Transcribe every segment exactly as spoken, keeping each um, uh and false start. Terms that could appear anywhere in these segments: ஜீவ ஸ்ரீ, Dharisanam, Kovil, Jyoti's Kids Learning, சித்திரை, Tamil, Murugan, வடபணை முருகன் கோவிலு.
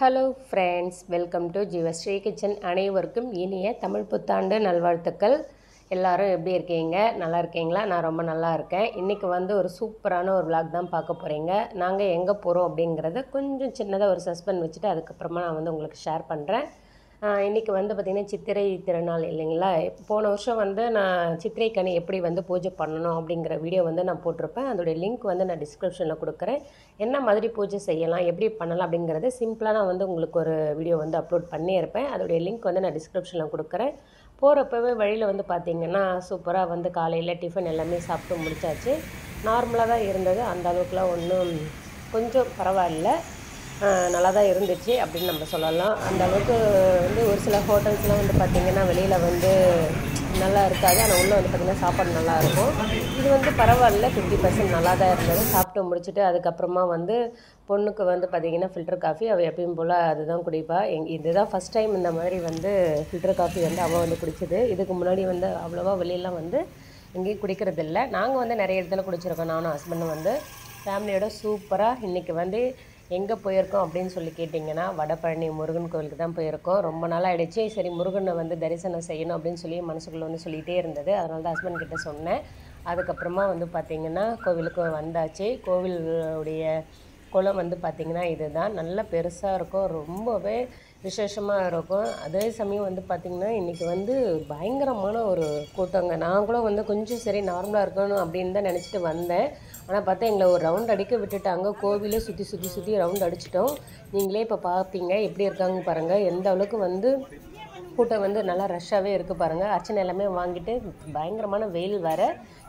Hello friends, welcome to ஜீவ ஸ்ரீ kitchen. அனைவருக்கும் இனிய தமிழ் புத்தாண்டு நல்வாழ்த்துக்கள். எல்லோரும் எப்படி இருக்கீங்க? நல்லா இருக்கீங்களா? நான் ரொம்ப நல்லா இருக்கேன். இன்றைக்கி வந்து ஒரு சூப்பரான ஒரு விளாக் தான் பார்க்க போகிறீங்க. நாங்கள் எங்கே போகிறோம் அப்படிங்கிறத கொஞ்சம் சின்னதாக ஒரு சஸ்பெண்ட் வச்சுட்டு அதுக்கப்புறமா நான் வந்து உங்களுக்கு ஷேர் பண்ணுறேன். இன்றைக்கி வந்து பார்த்திங்கன்னா சித்திரை திருநாள் இல்லைங்களா? போன வருஷம் வந்து நான் சித்திரை கனி எப்படி வந்து பூஜை பண்ணணும் அப்படிங்கிற வீடியோ வந்து நான் போட்டிருப்பேன். அதோடைய லிங்க் வந்து நான் டிஸ்கிரிப்ஷனில் கொடுக்குறேன். என்ன மாதிரி பூஜை செய்யலாம், எப்படி பண்ணலாம் அப்படிங்கிறது சிம்பிளாக நான் வந்து உங்களுக்கு ஒரு வீடியோ வந்து அப்லோட் பண்ணியிருப்பேன். அதோடைய லிங்க் வந்து நான் டிஸ்கிரிப்ஷனில் கொடுக்குறேன். போகிறப்பவே வழியில் வந்து பார்த்திங்கன்னா சூப்பராக வந்து காலையில் டிஃபன் எல்லாமே சாப்பிட்டு முடித்தாச்சு. நார்மலாக தான் இருந்தது, அந்த அளவுக்குலாம் ஒன்றும் கொஞ்சம் பரவாயில்ல, நல்லா தான் இருந்துச்சு அப்படின்னு நம்ம சொல்லலாம். அந்த அளவுக்கு வந்து ஒரு சில ஹோட்டல்ஸ்லாம் வந்து பார்த்திங்கன்னா வெளியில் வந்து நல்லா இருக்காது, ஆனால் உள்ளே வந்து பார்த்திங்கன்னா சாப்பாடு நல்லாயிருக்கும். இது வந்து பரவாயில்ல, ஃபிஃப்டி பர்சன்ட் நல்லா தான் இருந்தது. சாப்பிட்டு முடிச்சுட்டு அதுக்கப்புறமா வந்து பொண்ணுக்கு வந்து பார்த்திங்கன்னா ஃபில்டர் காஃபி அவள் எப்பயும் போல் அதுதான் குடிப்பா. எங் இதுதான் ஃபஸ்ட் டைம் இந்த மாதிரி வந்து ஃபில்டர் காஃபி வந்து அவள் வந்து குடிச்சிது. இதுக்கு முன்னாடி வந்து அவ்வளோவா வெளியெலாம் வந்து எங்கேயும் குடிக்கிறதில்ல. நாங்கள் வந்து நிறைய இடத்துல குடிச்சிருக்கோம். நானும் ஹஸ்பண்டும் வந்து ஃபேமிலியோட சூப்பராக இன்றைக்கி வந்து எங்கே போயிருக்கோம் அப்படின்னு சொல்லி கேட்டிங்கன்னா வடபணை முருகன் கோவிலுக்கு தான் போயிருக்கோம். ரொம்ப நாள் ஆகிடுச்சு. சரி, முருகனை வந்து தரிசனம் செய்யணும் அப்படின்னு சொல்லி மனசுக்குள்ளே வந்து சொல்லிகிட்டே இருந்தது. அதனால தான் ஹஸ்பண்ட் கிட்டே சொன்னேன். அதுக்கப்புறமா வந்து பார்த்திங்கன்னா கோவிலுக்கு வந்தாச்சு. கோவிலுடைய குளம் வந்து பார்த்திங்கன்னா இது தான், நல்லா பெருசாக இருக்கும், ரொம்பவே விசேஷமாக இருக்கும். அதே சமயம் வந்து பார்த்திங்கன்னா இன்றைக்கி வந்து பயங்கரமான ஒரு கூட்டங்க. நாங்களும் வந்து கொஞ்சம் சரி நார்மலாக இருக்கணும் அப்படின்னு தான் நினச்சிட்டு வந்தேன். ஆனால் பார்த்தா எங்களை ஒரு ரவுண்ட் அடிக்க விட்டுட்டாங்க. கோவிலே சுற்றி சுற்றி சுற்றி ரவுண்ட் அடிச்சிட்டோம். நீங்களே இப்போ பார்ப்பீங்க எப்படி இருக்காங்க பாருங்கள். எந்த அளவுக்கு வந்து கூட்டம் வந்து நல்லா ரஷ்ஷாகவே இருக்குது பாருங்கள். அர்ச்சனை எல்லாமே வாங்கிட்டு பயங்கரமான வெயில் வேறு.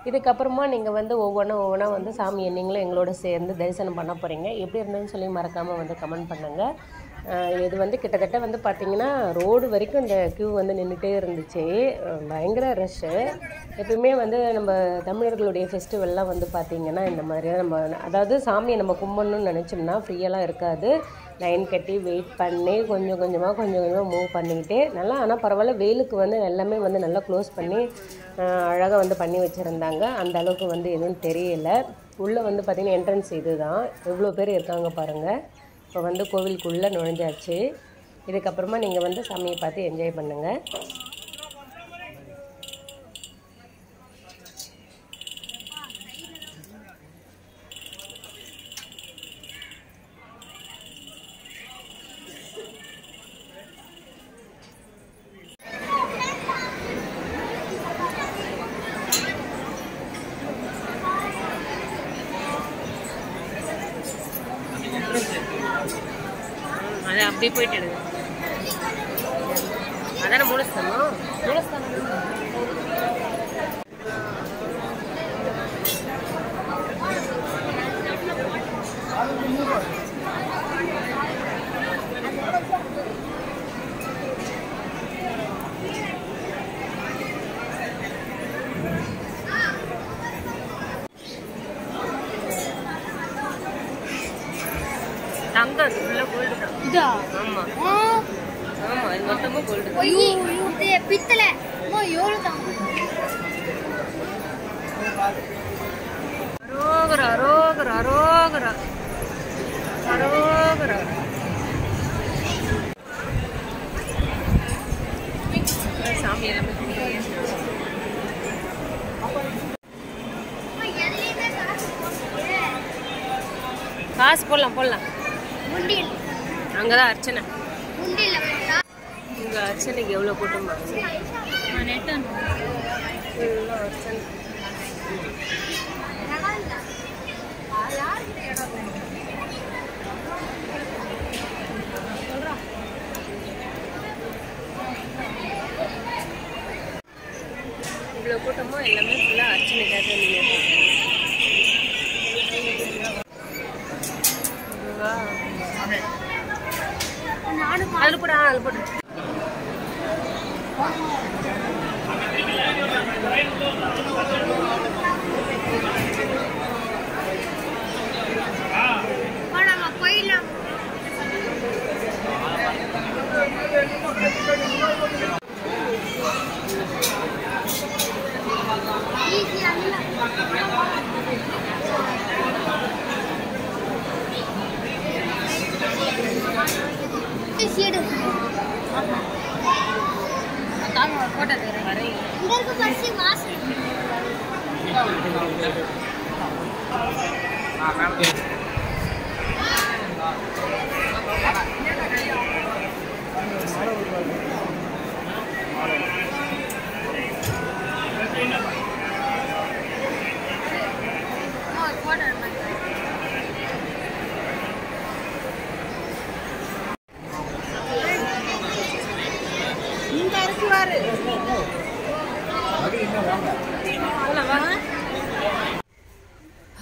இதுக்கப்புறமா நீங்கள் வந்து ஒவ்வொன்றா ஒவ்வொன்றா வந்து சாமி என்னீங்களும் எங்களோட சேர்ந்து தரிசனம் பண்ண போகிறீங்க. எப்படி இருந்ததுன்னு சொல்லி மறக்காமல் வந்து கமெண்ட் பண்ணுங்கள். இது வந்து கிட்டத்தட்ட வந்து பார்த்திங்கன்னா ரோடு வரைக்கும் இந்த க்யூ வந்து நின்றுட்டே இருந்துச்சு. பயங்கர ரஷ்ஷு. எப்பயுமே வந்து நம்ம தமிழர்களுடைய ஃபெஸ்டிவல்லாம் வந்து பார்த்திங்கன்னா இந்த மாதிரி நம்ம, அதாவது சாமியை நம்ம கும்பிடணும்னு நினச்சோம்னா ஃப்ரீயெல்லாம் இருக்காது. லைன் கட்டி வெயிட் பண்ணி கொஞ்சம் கொஞ்சமாக கொஞ்சம் கொஞ்சமாக மூவ் பண்ணிக்கிட்டே நல்லா, ஆனால் பரவாயில்ல, வெயிலுக்கு வந்து எல்லாமே வந்து நல்லா க்ளோஸ் பண்ணி அழகாக வந்து பண்ணி வச்சுருந்தாங்க. அந்த அளவுக்கு வந்து எதுவும் தெரியலை. உள்ளே வந்து பார்த்திங்கன்னா என்ட்ரன்ஸ் இது தான். எவ்வளோ பேர் இருக்காங்க பாருங்கள். இப்போ வந்து கோவிலுக்குள்ளே நுழைஞ்சாச்சு. இதுக்கப்புறமா நீங்கள் வந்து சாமியை பார்த்து என்ஜாய் பண்ணுங்கள். அது அப்படியே போயிட்டு எடுங்க. அதான மூலஸ்தானம். மூலஸ்தானம் தங்கம் உள்ள கோல்டு. இதா? ஆமா. ஆமா, இது மொத்தமா கோல்டு. ஐயோ, இது பித்தளை. மோ ஏழு தங்கம். அரோகர அரோகர அரோகர அரோகர. சாமி எல்லாமே காசு போடலாம் போடலாம். அங்கதான் அர்ச்சனை. இங்க அர்ச்சனைக்கு எவ்வளவு கூட்டம் இவ்வளவு கூட்டமோ? எல்லாமே ஃபுல்லா அர்ச்சனைக்காக. அது போட அது போட போயிடலாம்.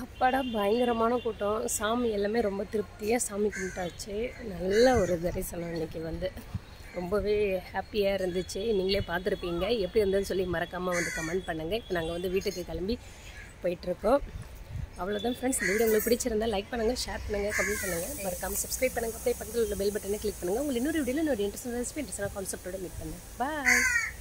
அப்பாடா பயங்கரமான கூட்டம். சாமி எல்லாமே ரொம்ப திருப்தியாக சாமி கும்பிட்டாச்சு. நல்ல ஒரு தரிசனம் இன்றைக்கி வந்து ரொம்பவே ஹாப்பியாக இருந்துச்சு. நீங்களே பார்த்துருப்பீங்க எப்படி இருந்ததுன்னு சொல்லி மறக்காமல் வந்து கமெண்ட் பண்ணுங்கள். இப்போ நாங்கள் வந்து வீட்டுக்கு கிளம்பி போயிட்டுருக்கோம். அவ்வளோதான் ஃப்ரெண்ட்ஸ். இந்த வீடியோ உங்களுக்கு பிடிச்சிருந்தால் லைக் பண்ணுங்கள், ஷேர் பண்ணுங்கள், கமெண்ட் பண்ணுங்கள். மறக்காமல் சப்ஸ்கிரைப் பண்ணுங்கள். அப்படியே பக்கத்தில் உள்ள பெல் பட்டனை கிளிக் பண்ணுங்கள். உங்களுக்கு இன்னொரு வீடியோவில் இன்னொரு இன்ட்ரெஸ்டான ரெசிபி இன்ட்ரெஸ்டான கான்செப்டோட மீட் பண்ணுங்கள். பாய்.